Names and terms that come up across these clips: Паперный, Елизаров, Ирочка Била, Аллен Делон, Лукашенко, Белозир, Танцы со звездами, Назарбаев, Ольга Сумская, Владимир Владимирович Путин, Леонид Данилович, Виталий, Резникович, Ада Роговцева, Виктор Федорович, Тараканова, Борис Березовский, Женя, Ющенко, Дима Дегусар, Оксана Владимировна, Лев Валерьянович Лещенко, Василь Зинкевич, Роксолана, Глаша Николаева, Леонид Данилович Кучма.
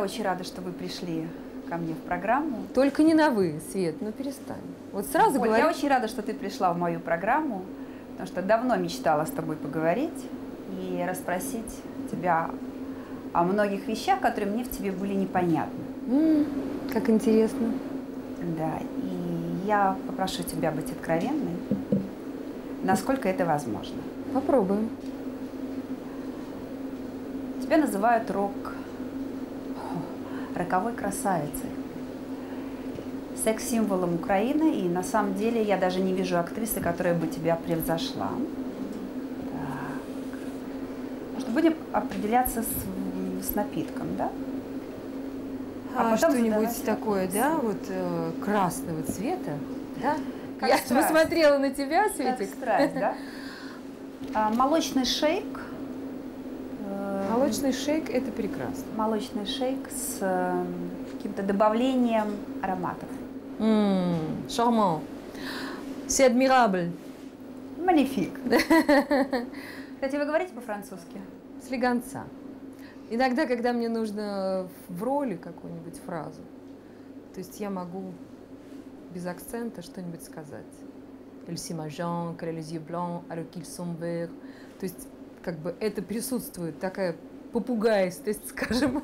Я очень рада, что вы пришли ко мне в программу. Только не на «вы», Свет, ну перестань. Вот сразу говорю. Я очень рада, что ты пришла в мою программу, потому что давно мечтала с тобой поговорить и расспросить тебя о многих вещах, которые мне в тебе были непонятны. Как интересно. Да, и я попрошу тебя быть откровенной, насколько это возможно. Попробуем. Тебя называют роковой красавицей, секс-символом Украины, и на самом деле я даже не вижу актрисы, которая бы тебя превзошла. Так. Может, будем определяться с напитком, да? А что-нибудь такое, да, вот красного цвета, да? Как я посмотрела на тебя, Светик. Как страсть, да? Молочный шейк. Молочный шейк – это прекрасно. Молочный шейк с каким-то добавлением ароматов. Шарман. C'est admirable. Magnifique. Кстати, вы говорите по-французски? Слегонца. Иногда, когда мне нужно в роли какую-нибудь фразу, то есть я могу без акцента что-нибудь сказать. Эльси Мажан, Крелезье Блан, Арукиль Сомбер. То есть как бы это присутствует, такая попугайстость, скажем,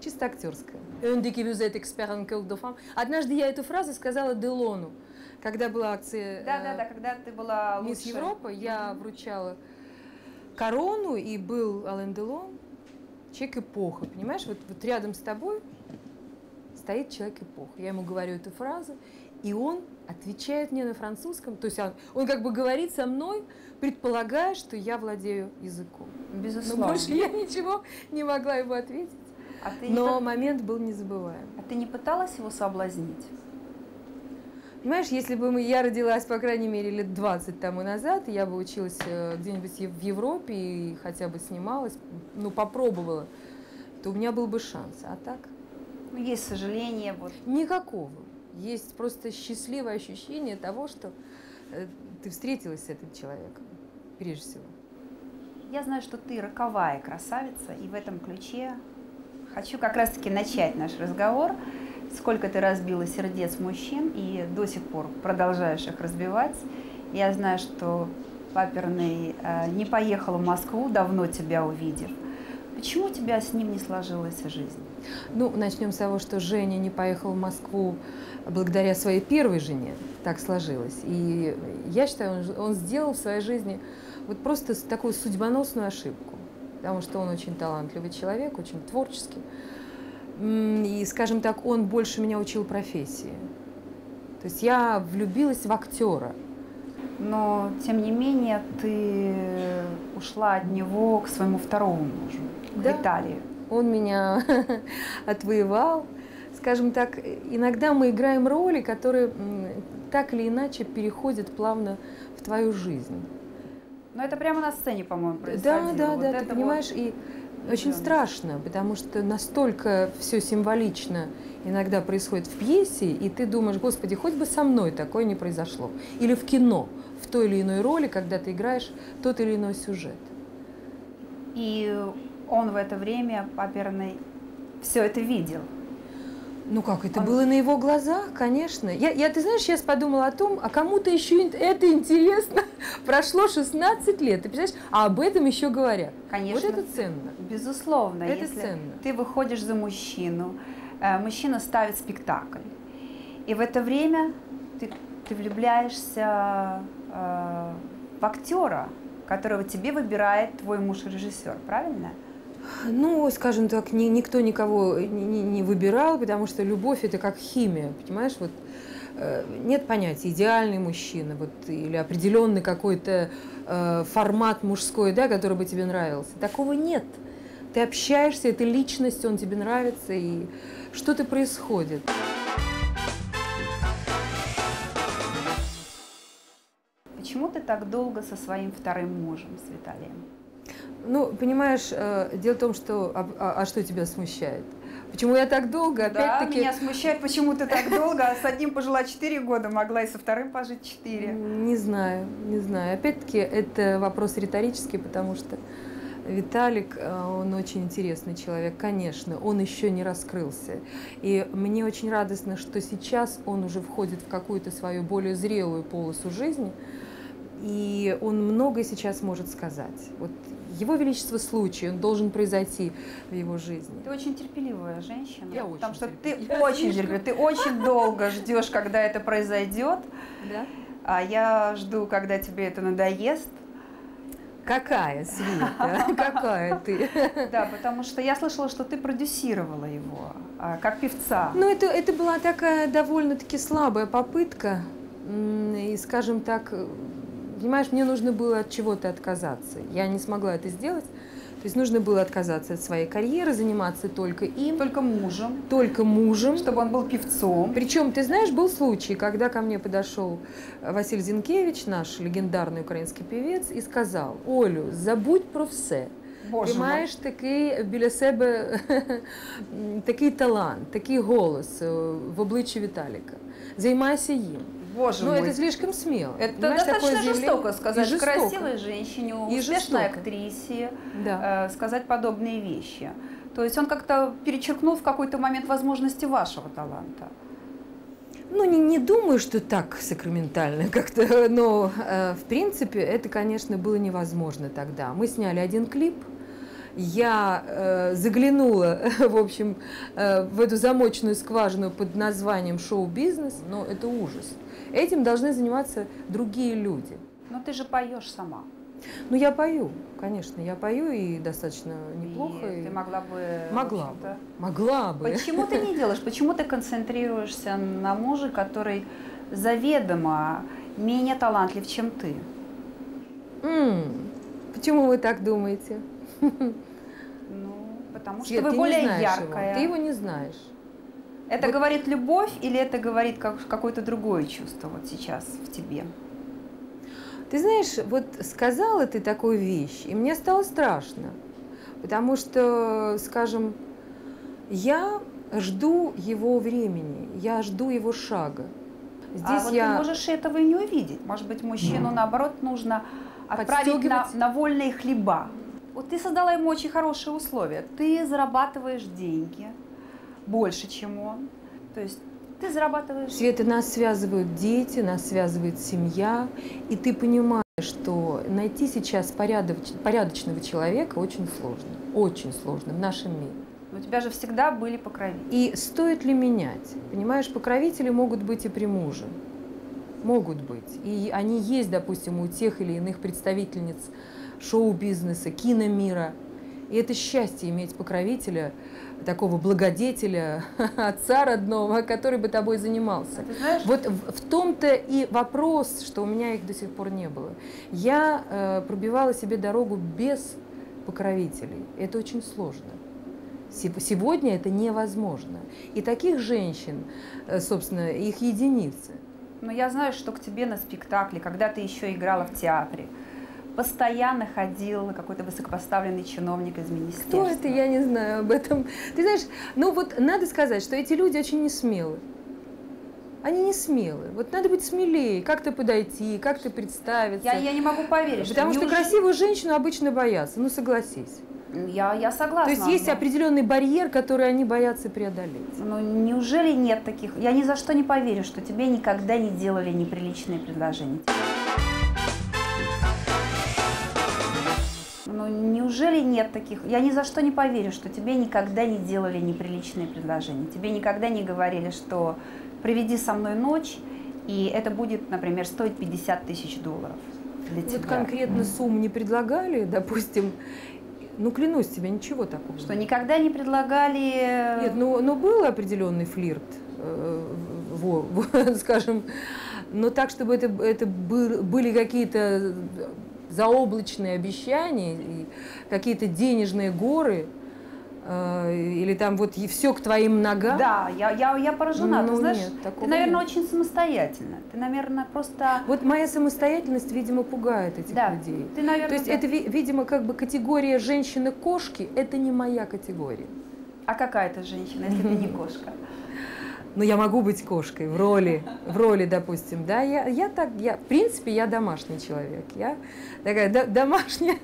чисто актерская. Однажды я эту фразу сказала Делону, когда была акция когда ты была «Мисс Европа», я вручала корону, и был Аллен Делон, человек эпоха, понимаешь? Вот рядом с тобой стоит человек эпоха. Я ему говорю эту фразу, и он отвечает мне на французском. То есть он как бы говорит со мной, предполагая, что я владею языком. Безусловно. Но больше я ничего не могла его ответить. Но момент был незабываем. А ты не пыталась его соблазнить? Понимаешь, если бы я родилась, по крайней мере, лет 20 тому назад, я бы училась где-нибудь в Европе и хотя бы снималась, ну, попробовала, то у меня был бы шанс. А так? Ну, есть сожаление. Вот. Никакого. Есть просто счастливое ощущение того, что ты встретилась с этим человеком, прежде всего. Я знаю, что ты роковая красавица, и в этом ключе хочу как раз-таки начать наш разговор. Сколько ты разбила сердец мужчин и до сих пор продолжаешь их разбивать. Я знаю, что Паперный не поехал в Москву, давно тебя увидев. Почему у тебя с ним не сложилась жизнь? Ну, начнем с того, что Женя не поехал в Москву благодаря своей первой жене. Так сложилось. И я считаю, он сделал в своей жизни вот просто такую судьбоносную ошибку. Потому что он очень талантливый человек, очень творческий. И, скажем так, он больше меня учил профессии. То есть я влюбилась в актера. Но, тем не менее, ты ушла от него к своему второму мужу, к Виталию. Он меня отвоевал. Скажем так, иногда мы играем роли, которые так или иначе переходят плавно в твою жизнь. Но это прямо на сцене, по-моему, происходило. Да, ты понимаешь, и... Очень страшно, потому что настолько все символично иногда происходит в пьесе, и ты думаешь, господи, хоть бы со мной такое не произошло. Или в кино, в той или иной роли, когда ты играешь тот или иной сюжет. И он в это время, Паперный, все это видел. Ну как, это было на его глазах, конечно. Ты знаешь, сейчас подумала о том, а кому-то еще это интересно. Прошло 16 лет, ты понимаешь, а об этом еще говорят. Конечно. Вот это ценно. Безусловно. Это если ценно. Ты выходишь за мужчину, мужчина ставит спектакль. И в это время ты влюбляешься в актера, которого тебе выбирает твой муж-режиссер, правильно? Ну, скажем так, никто никого не выбирал, потому что любовь – это как химия, понимаешь? Вот, нет понятия идеальный мужчина вот, или определенный какой-то формат мужской, да, который бы тебе нравился. Такого нет. Ты общаешься, это личность, он тебе нравится, и что-то происходит. Почему ты так долго со своим вторым мужем, с Виталием? Ну, понимаешь, дело в том, что… А что тебя смущает? Почему я так долго? Опять-таки... Да, меня смущает, почему ты так долго, а с одним пожила 4 года могла, и со вторым пожить 4. Не знаю, не знаю. Опять-таки, это вопрос риторический, потому что Виталик, он очень интересный человек, конечно, он еще не раскрылся. И мне очень радостно, что сейчас он уже входит в какую-то свою более зрелую полосу жизни, и он многое сейчас может сказать. Вот его величество случай, он должен произойти в его жизни. Ты очень терпеливая женщина. Я потому что терпеливая. Ты очень терпеливая, ты очень долго ждешь, когда это произойдет. Да? А я жду, когда тебе это надоест. Какая, Света, какая ты. Да, потому что я слышала, что ты продюсировала его, как певца. Ну, это была такая довольно-таки слабая попытка. И, скажем так, понимаешь, мне нужно было от чего-то отказаться. Я не смогла это сделать. То есть нужно было отказаться от своей карьеры, заниматься только им. Только мужем. Только мужем. Чтобы он был певцом. Причем, ты знаешь, был случай, когда ко мне подошел Василь Зинкевич, наш легендарный украинский певец, и сказал: Олю, забудь про все. Понимаешь, такий біля себе такий талант, такий голос в обличчі Віталіка. Займайся їм. Боже мой. Ну, это слишком смело. Это достаточно жестоко сказать красивой женщине, успешной актрисе, да, сказать подобные вещи. То есть он как-то перечеркнул в какой-то момент возможности вашего таланта. Ну, не думаю, что так сакраментально как-то, но, в принципе, это, конечно, было невозможно тогда. Мы сняли один клип. Я заглянула, в общем, в эту замочную скважину под названием «шоу-бизнес», но это ужас. Этим должны заниматься другие люди. Но ты же поешь сама. Ну, я пою, конечно, я пою, и достаточно неплохо. И ты могла бы... Могла бы. Почему ты не делаешь? Почему ты концентрируешься на муже, который заведомо менее талантлив, чем ты? Почему вы так думаете? Ну, потому что вы более яркая. Ты его не знаешь. Это говорит любовь или это говорит какое-то другое чувство вот сейчас в тебе? Ты знаешь, вот сказала ты такую вещь, и мне стало страшно. Потому что, скажем, я жду его времени, я жду его шага. Здесь ты можешь этого и не увидеть. Может быть, мужчину, наоборот, нужно отправить на вольные хлеба. Вот ты создала ему очень хорошие условия. Ты зарабатываешь деньги больше, чем он. То есть ты зарабатываешь... Света, нас связывают дети, нас связывает семья. И ты понимаешь, что найти сейчас порядочного человека очень сложно. Очень сложно в нашем мире. У тебя же всегда были покровители. И стоит ли менять? Понимаешь, покровители могут быть и при муже. Могут быть. И они есть, допустим, у тех или иных представительниц шоу-бизнеса, киномира. И это счастье иметь покровителя, такого благодетеля, отца родного, который бы тобой занимался. Вот в том-то и вопрос, что у меня их до сих пор не было. Я пробивала себе дорогу без покровителей. Это очень сложно. Сегодня это невозможно. И таких женщин, собственно, их единицы. Но я знаю, что к тебе на спектакле, когда ты еще играла в театре, постоянно ходил какой-то высокопоставленный чиновник из министерства. Кто это? Я не знаю об этом. Ты знаешь, ну вот надо сказать, что эти люди очень несмелы. Они не смелые. Вот надо быть смелее, как-то подойти, как-то представиться. Я не могу поверить. Потому что красивую женщину обычно боятся, ну согласись. Я согласна. То есть есть определенный барьер, который они боятся преодолеть. Ну неужели нет таких? Я ни за что не поверю, что тебе никогда не делали неприличные предложения. Ну, неужели нет таких? Я ни за что не поверю, что тебе никогда не делали неприличные предложения. Тебе никогда не говорили, что проведи со мной ночь, и это будет, например, стоить $50 000 для тебя. Вот конкретно сумму не предлагали, допустим. Ну, клянусь тебе, ничего такого. Что никогда не предлагали... Нет, ну был определенный флирт, скажем. Но так, чтобы это были какие-то... заоблачные обещания, какие-то денежные горы, или там вот и все к твоим ногам. Да, я поражена. Ну, ты знаешь, нет, ты, наверное, нет. Очень самостоятельна. Ты, наверное, просто... Вот моя самостоятельность, видимо, пугает этих людей. Ты, наверное, то есть это, видимо, как бы категория женщины-кошки, это не моя категория. А какая ты женщина, если ты не кошка? но я могу быть кошкой в роли, допустим, да, я в принципе, я домашний человек, я такая домашняя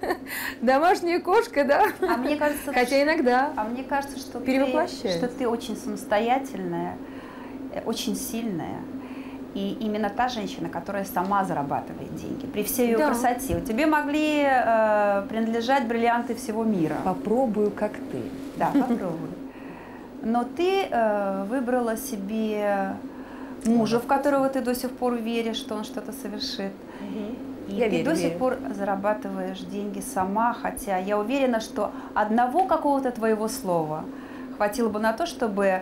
кошка, да, а мне кажется, хотя иногда, а мне кажется, что ты очень самостоятельная, очень сильная. И именно та женщина, которая сама зарабатывает деньги. При всей ее красоте. Тебе могли принадлежать бриллианты всего мира. Попробую, как ты. Да, попробую. Но ты выбрала себе мужа, в которого ты до сих пор веришь, что он что-то совершит. И ты до сих пор зарабатываешь деньги сама. Хотя я уверена, что одного какого-то твоего слова хватило бы на то, чтобы...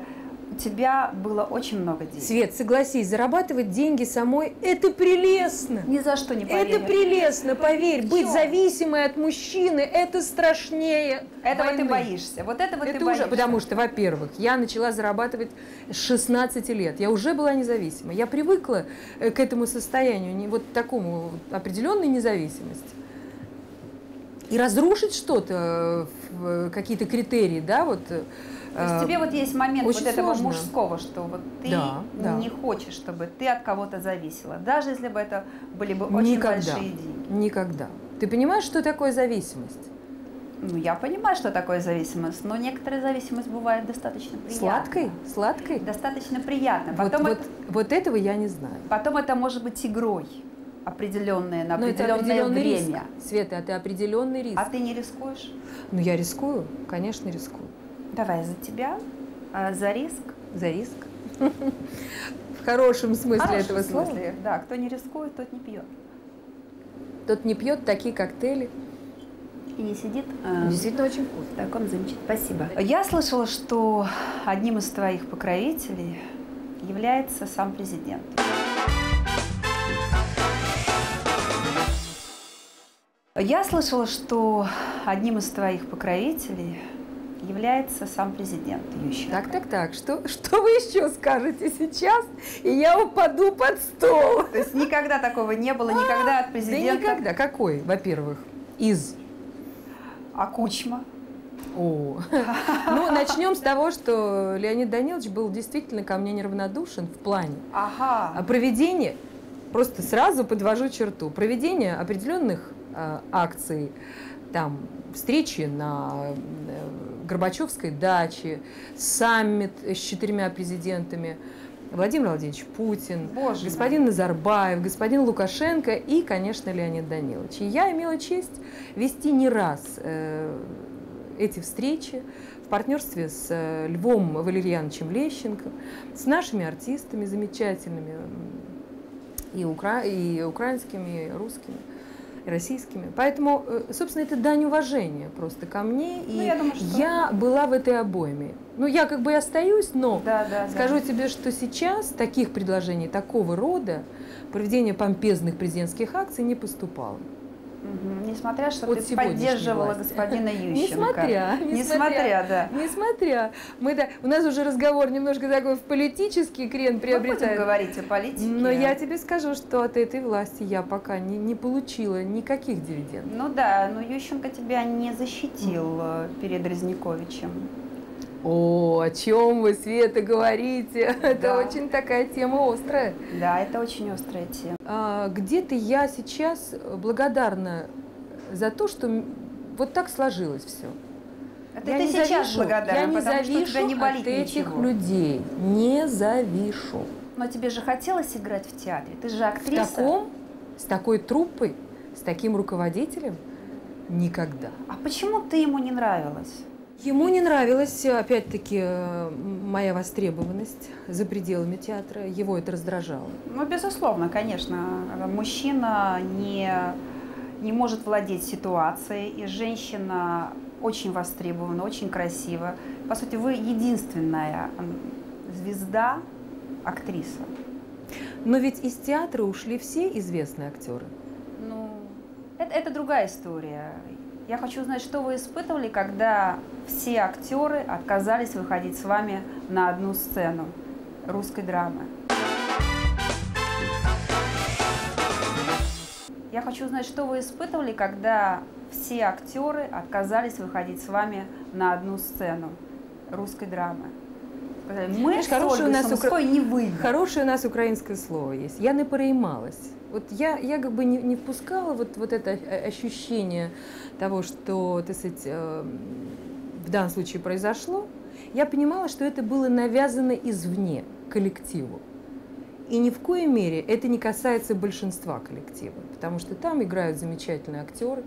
У тебя было очень много денег. Свет, согласись, зарабатывать деньги самой – это прелестно. Ни за что не поверю. Это прелестно, поверь. Все. Быть зависимой от мужчины – это страшнее. Этого войны. Ты боишься. Вот этого это ты боишься. Уже, потому что, во-первых, я начала зарабатывать с 16 лет. Я уже была независима. Я привыкла к этому состоянию, вот такому определенной независимости. И разрушить что-то, какие-то критерии, да, вот… То есть тебе вот есть момент очень вот этого сложно. Мужского, что вот ты не хочешь, чтобы ты от кого-то зависела, даже если бы это были бы очень большие деньги. Никогда. Ты понимаешь, что такое зависимость? Ну, я понимаю, что такое зависимость, но некоторая зависимость бывает достаточно приятной. Сладкой? Сладкой? Достаточно приятной. Потом вот этого я не знаю. Потом это может быть игрой. Определенное, на определенное время. Риск. Света, это определенный риск. А ты не рискуешь? Ну, я рискую, конечно, рискую. Давай за тебя, за риск. За риск. В хорошем смысле этого слова. Да, кто не рискует, тот не пьет. Тот не пьет такие коктейли. И не сидит. Действительно очень вкусно. В таком замечательном. Спасибо. Я слышала, что одним из твоих покровителей является сам президент. Я слышала, что одним из твоих покровителей является сам президент Ющенко. Так. Что вы еще скажете сейчас, и я упаду под стол? То есть никогда такого не было, никогда от президента? Да никогда. Какой, во-первых, из? А Кучма? О. Ну, начнем с того, что Леонид Данилович был действительно ко мне неравнодушен в плане проведения, просто сразу подвожу черту, проведения определенных акций, там, встречи на Горбачевской даче, саммит с 4 президентами, Владимир Владимирович Путин, господин Назарбаев, господин Лукашенко и, конечно, Леонид Данилович. И я имела честь вести не раз эти встречи в партнерстве с Львом Валерьяновичем Лещенко, с нашими артистами замечательными, и украинскими, и русскими. Российскими. Поэтому, собственно, это дань уважения просто ко мне. И я, думаю, что... я была в этой обойме. Ну, я как бы и остаюсь, но скажу тебе, что сейчас таких предложений, такого рода, проведение помпезных президентских акций не поступало. Угу. Несмотря, что ты поддерживала господина Ющенко. Несмотря. У нас уже разговор немножко такой в политический крен приобретает. Вы говорите о политике. Но я тебе скажу, что от этой власти я пока не получила никаких дивидендов. Ну да, но Ющенко тебя не защитил перед Резниковичем. О, о чем вы, Света, говорите? Да. Это очень такая тема острая. Да, это очень острая тема. Где-то я сейчас благодарна за то, что вот так сложилось все. Это я ты сейчас благодарна, я не завишу не от этих людей. Не завишу. Но тебе же хотелось играть в театре? Ты же актриса. С такой труппой, с таким руководителем? Никогда. А почему ты ему не нравилась? Ему не нравилась, опять-таки, моя востребованность за пределами театра. Его это раздражало. Ну, безусловно, конечно. Мужчина не может владеть ситуацией. И женщина очень востребована, очень красива. По сути, вы единственная звезда, актриса. Но ведь из театра ушли все известные актеры. Ну, это другая история. Я хочу узнать, что вы испытывали, когда все актеры отказались выходить с вами на одну сцену русской драмы. Я хочу узнать, что вы испытывали, когда все актеры отказались выходить с вами на одну сцену русской драмы. сказали. Мы с Ольгой Сумской не выйдем. Хорошее у нас украинское слово есть. Я не переймалась. Вот я как бы не впускала вот это ощущение того, что, так сказать, в данном случае произошло. Я понимала, что это было навязано извне коллективу. И ни в коей мере это не касается большинства коллектива, потому что там играют замечательные актеры,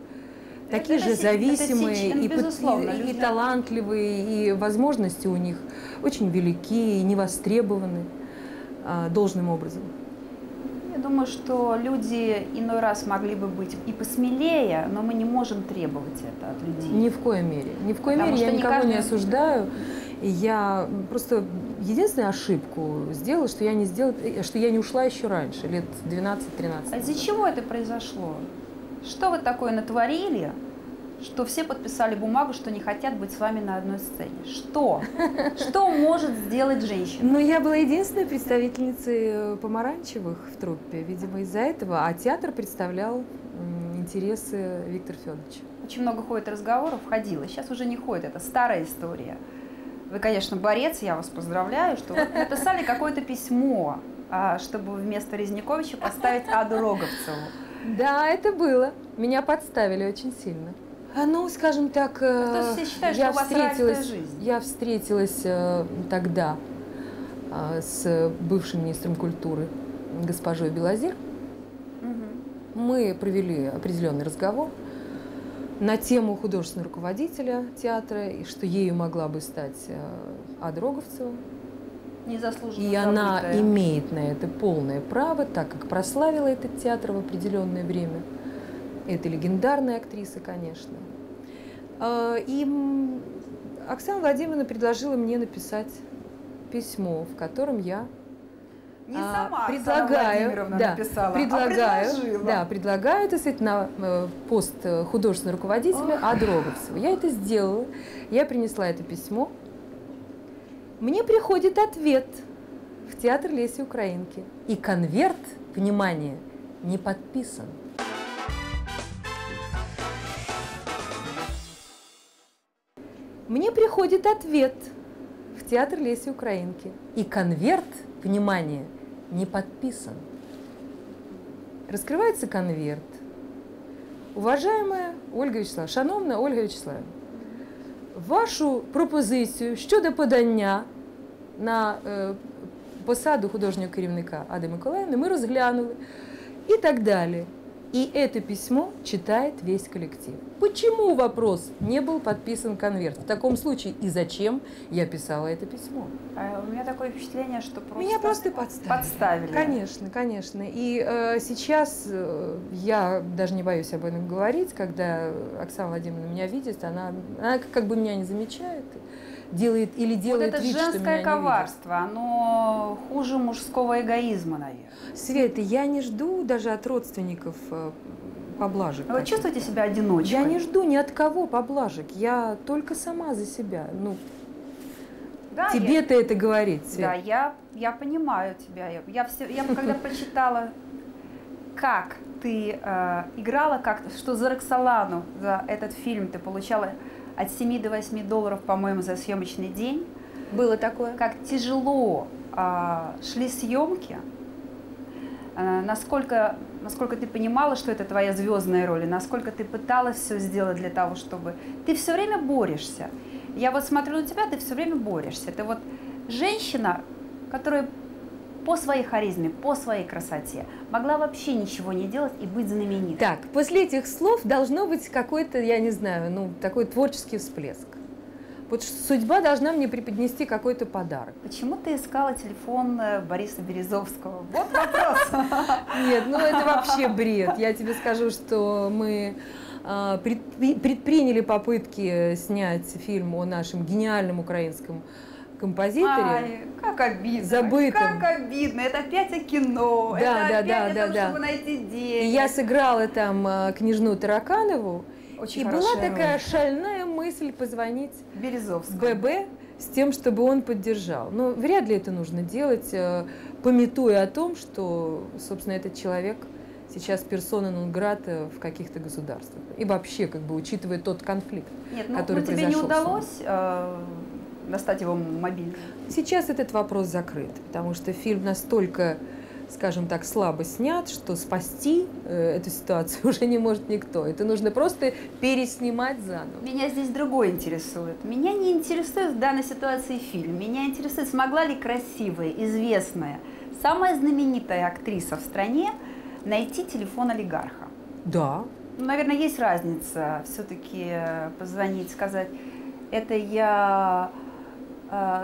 такие же зависимые и талантливые, и возможности у них очень велики и не востребованы должным образом. Я думаю, что люди иной раз могли бы быть и посмелее, но мы не можем требовать это от людей. Ни в коей мере. Ни в коей мере я никого не осуждаю. Я просто единственную ошибку сделала, что я не ушла еще раньше, лет 12-13. А из-за чего это произошло? Что вы такое натворили, что все подписали бумагу, что не хотят быть с вами на одной сцене? Что? Что может сделать женщина? Ну, я была единственной представительницей помаранчевых в труппе, видимо, из-за этого. А театр представлял интересы Виктора Федоровича. Очень много ходит разговоров, ходило. Сейчас уже не ходит, это старая история. Вы, конечно, борец, я вас поздравляю, что вы написали какое-то письмо, чтобы вместо Резниковича поставить Аду Роговцеву. Да, это было. Меня подставили очень сильно. Ну, скажем так, я встретилась тогда с бывшим министром культуры госпожой Белозир. Угу. Мы провели определенный разговор на тему художественного руководителя театра, и что ею могла бы стать Ада Роговцева. Незаслуженно и забытая. Она имеет на это полное право, так как прославила этот театр в определенное время. Это легендарная актриса, конечно. И Оксана Владимировна предложила мне написать письмо, в котором я предлагаю, так сказать, на пост художественного руководителя Аду Роговцеву. Я это сделала, я принесла это письмо. Мне приходит ответ в театр Леси Украинки. И конверт, внимание, не подписан. Мне приходит ответ в театр Леси Украинки. И конверт, внимание, не подписан. Раскрывается конверт. Уважаемая Ольга Вячеславовна, шановна Ольга Вячеславовна, вашу пропозицію щодо подання на посаду художнього керівника Ади Миколаївни ми розглянули и так далее. И это письмо читает весь коллектив. Почему вопрос не был подписан конверт? В таком случае и зачем я писала это письмо? У меня такое впечатление, что просто... Меня просто подставили. Конечно, конечно. И сейчас я даже не боюсь об этом говорить, когда Оксана Владимировна меня видит, она как бы меня не замечает, делает или делает вид, что меня не видит. Вот это женское коварство, оно хуже мужского эгоизма, наверное. Света, я не жду даже от родственников поблажек. А вы чувствуете себя одиночкой? Я не жду ни от кого поблажек. Я только сама за себя. Ну, да, тебе-то это говорить. Да, я понимаю тебя. Я когда прочитала, как ты играла, что за Роксолану, за этот фильм ты получала от 7 до 8 долларов, по-моему, за съемочный день. Было такое? Как тяжело шли съемки. Насколько ты понимала, что это твоя звездная роль, и насколько ты пыталась все сделать для того, чтобы... Ты все время борешься. Я вот смотрю на тебя, ты все время борешься. Ты вот женщина, которая по своей харизме, по своей красоте могла вообще ничего не делать и быть знаменитой. Так, после этих слов должно быть какой-то, я не знаю, ну, такой творческий всплеск. Вот судьба должна мне преподнести какой-то подарок. Почему ты искала телефон Бориса Березовского? Вот вопрос. Нет, ну это вообще бред. Я тебе скажу, что мы предприняли попытки снять фильм о нашем гениальном украинском композиторе. Как обидно. Забытым. Как обидно. Это опять о кино. Да, это опять о том, чтобы найти деньги. И я сыграла там княжну Тараканову. Очень и была такая шальная мысль позвонить ББ с тем, чтобы он поддержал. Но вряд ли это нужно делать, памятуя о том, что, собственно, этот человек сейчас персона нон-грата в каких-то государствах. И вообще, как бы, учитывая тот конфликт, который произошел. Тебе не удалось достать его мобильник? Сейчас этот вопрос закрыт, потому что фильм настолько, скажем так, слабо снят, что спасти эту ситуацию уже не может никто. Это нужно просто переснимать заново. Меня здесь другое интересует. Меня не интересует в данной ситуации фильм. Меня интересует, смогла ли красивая, известная, самая знаменитая актриса в стране найти телефон олигарха. Да. Ну, наверное, есть разница все-таки позвонить, сказать, это я...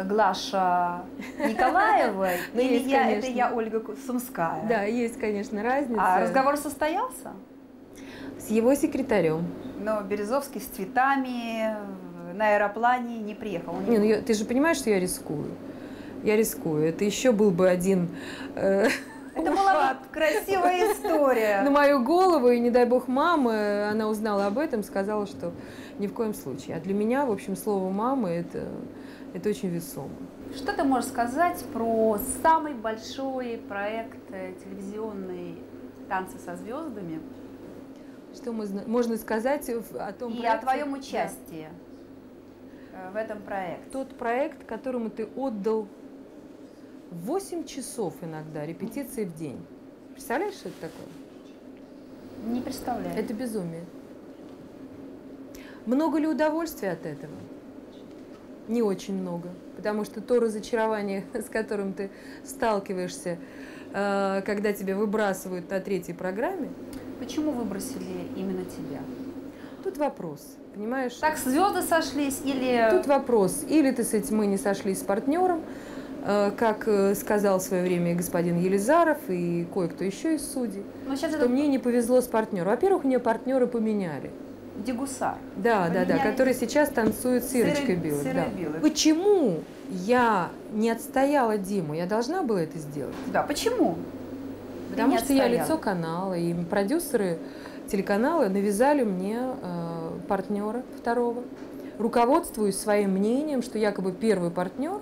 Глаша Николаева, или я, это я, Ольга Сумская. Да, есть, конечно, разница. А разговор состоялся? С его секретарем. Но Березовский с цветами на аэроплане не приехал. Не, ну, ты же понимаешь, что я рискую. Я рискую. Это еще был бы один... Это была красивая история. На мою голову, и не дай бог мамы, она узнала об этом, сказала, что ни в коем случае. А для меня, в общем, слово «мамы» это очень весомо. Что ты можешь сказать про самый большой проект телевизионный «Танцы со звездами»? Что можно сказать о том проекте? И о твоем участии в этом проекте. Тот проект, которому ты отдал 8 часов иногда, репетиции в день. Представляешь, что это такое? Не представляю. Это безумие. Много ли удовольствия от этого? Не очень много. Потому что то разочарование, с которым ты сталкиваешься, когда тебя выбрасывают на 3-й программе. Почему выбросили именно тебя? Тут вопрос. Понимаешь? Так звезды сошлись или... Тут вопрос. Или, так сказать, мы не сошлись с партнером, как сказал в свое время господин Елизаров и кое-кто еще из судей, что это... мне не повезло с партнером. Во-первых, мне партнеры поменяли. Дегусар. Да, поменяли... да, который сейчас танцует с Ирочкой Билой. Да. Почему я не отстояла Диму? Я должна была это сделать. Да, почему? Потому что я лицо канала, и продюсеры телеканала навязали мне партнера второго. Руководствуюсь своим мнением, что якобы первый партнер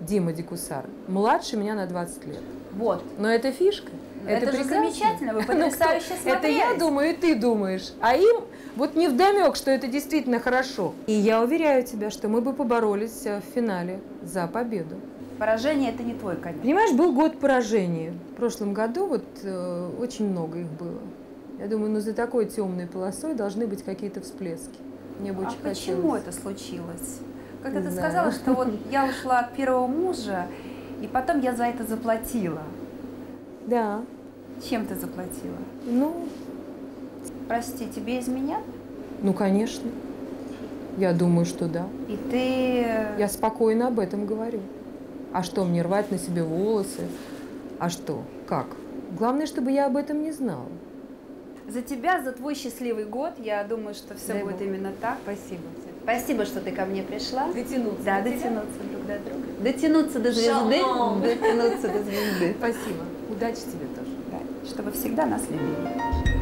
Дима Дегусар младше меня на 20 лет. Вот. Но это фишка. Это же замечательно, вы потрясающе смотрелись. Это я думаю, и ты думаешь. А им вот невдомек, что это действительно хорошо. И я уверяю тебя, что мы бы поборолись в финале за победу. Поражение – это не твой конец. Понимаешь, был год поражений. В прошлом году вот очень много их было. Я думаю, ну за такой темной полосой должны быть какие-то всплески. Мне бы очень хотелось. А почему это случилось? Когда ты сказала, что вот я ушла от первого мужа, и потом я за это заплатила. Да. Чем ты заплатила? Ну, прости, тебе изменят? Ну, конечно. Я думаю, что да. И ты... Я спокойно об этом говорю. А что, мне рвать на себе волосы? А что? Как? Главное, чтобы я об этом не знала. За тебя, за твой счастливый год, я думаю, что все Дай будет Бог. Именно так. Спасибо. Спасибо, что ты ко мне пришла. Дотянуться. Да, дотянуться друг до друга. Дотянуться до звезды. Шалом. Дотянуться до звезды. Спасибо. Удачи тебе тоже. Да. Чтобы всегда нас любили.